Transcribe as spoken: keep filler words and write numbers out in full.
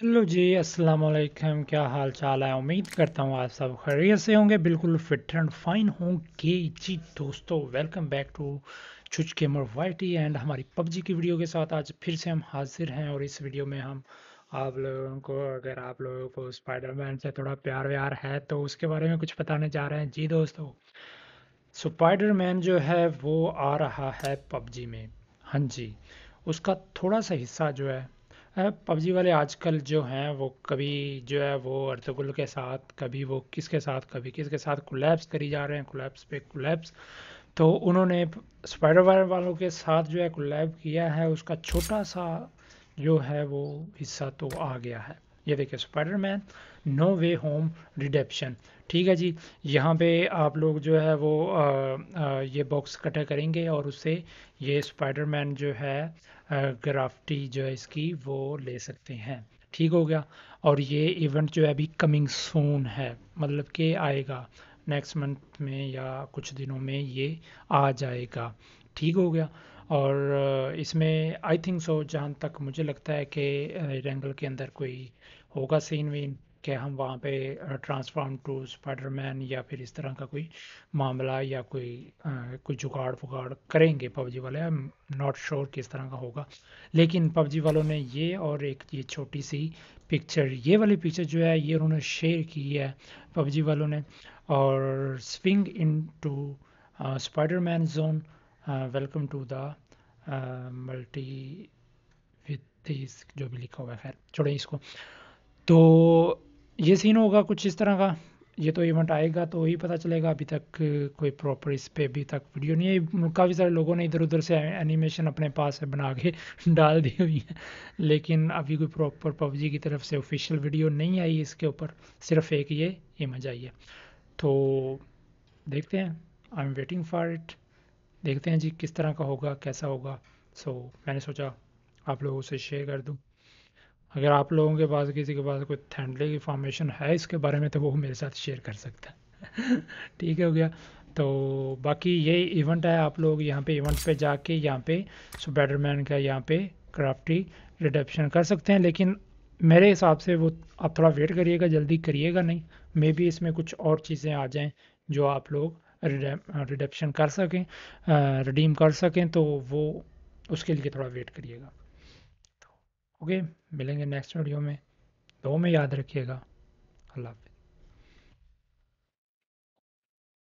Hello जी, अस्सलाम वालेकुम। क्या हाल चाल है? उम्मीद करता हूँ आप सब खैरियत से होंगे, बिल्कुल फिट एंड फाइन होंगे। जी दोस्तों, वेलकम बैक टू चुच गेमर वाईटी एंड हमारी पबजी की वीडियो के साथ आज फिर से हम हाजिर हैं। और इस वीडियो में हम आप लोगों को, अगर आप लोगों को स्पाइडरमैन से थोड़ा प्यार व्यार है तो उसके बारे में कुछ बताने जा रहे हैं। जी दोस्तों, स्पाइडरमैन जो है वो आ रहा है पबजी में। हाँ जी, उसका थोड़ा सा हिस्सा जो है पबजी वाले आजकल जो हैं वो कभी जो है वो अर्तगुल के साथ, कभी वो किसके साथ, कभी किसके साथ कोलैब्स करी जा रहे हैं, कोलैब्स पे कोलैब्स। तो उन्होंने स्पाइडरमैन वालों के साथ जो है कोलैब किया है, उसका छोटा सा जो है वो हिस्सा तो आ गया है। ये देखिए, Spiderman No Way Home redemption. ठीक है जी, यहाँ पे आप लोग जो है वो आ, आ, ये बॉक्स इकट्ठा करेंगे और उससे ये स्पाइडरमैन जो है ग्राफ्टी जो है इसकी वो ले सकते हैं। ठीक हो गया। और ये इवेंट जो है अभी कमिंग सून है, मतलब कि आएगा नेक्स्ट मंथ में या कुछ दिनों में ये आ जाएगा। ठीक हो गया। और इसमें आई थिंक सो, जहाँ तक मुझे लगता है कि रेंगल के अंदर कोई होगा सीन वीन कि हम वहाँ पे ट्रांसफॉर्म टू स्पाइडरमैन या फिर इस तरह का कोई मामला या कोई कोई जुगाड़ फुगाड़ करेंगे पबजी वाले। आई एम नॉट श्योर किस तरह का होगा, लेकिन पबजी वालों ने ये और एक ये छोटी सी पिक्चर, ये वाली पिक्चर जो है ये उन्होंने शेयर की है पबजी वालों ने। और swing into Spiderman zone, welcome to the multiverse जो भी लिखा हुआ है, खैर छोड़ें इसको। तो ये सीन होगा कुछ इस तरह का। ये तो इवेंट आएगा तो ही पता चलेगा, अभी तक कोई प्रॉपर इस पर अभी तक वीडियो नहीं है। काफ़ी सारे लोगों ने इधर उधर से एनिमेशन अपने पास से बना के डाल दी हुई है, लेकिन अभी कोई प्रॉपर पबजी की तरफ से ऑफिशियल वीडियो नहीं आई इसके ऊपर, सिर्फ एक ये इमेज आई है। तो देखते हैं, I am waiting for it. देखते हैं जी किस तरह का होगा, कैसा होगा। सो so, मैंने सोचा आप लोगों से शेयर कर दूं। अगर आप लोगों के पास, किसी के पास कोई थैंडली इंफॉर्मेशन है इसके बारे में तो वो मेरे साथ शेयर कर सकता है। ठीक हो गया। तो बाकी ये इवेंट है, आप लोग यहाँ पे इवेंट पे जाके यहाँ पे स्पाइडरमैन का यहाँ पे क्राफ्टी रिडेप्शन कर सकते हैं। लेकिन मेरे हिसाब से वो आप थोड़ा वेट करिएगा, जल्दी करिएगा नहीं। मे बी इसमें कुछ और चीज़ें आ जाएँ जो आप लोग रिडेप्शन कर सकें, रिडीम कर सकें, तो वो उसके लिए थोड़ा वेट करिएगा। ओके, मिलेंगे नेक्स्ट वीडियो में। दो में याद रखिएगा। अल्लाह हाफिज़।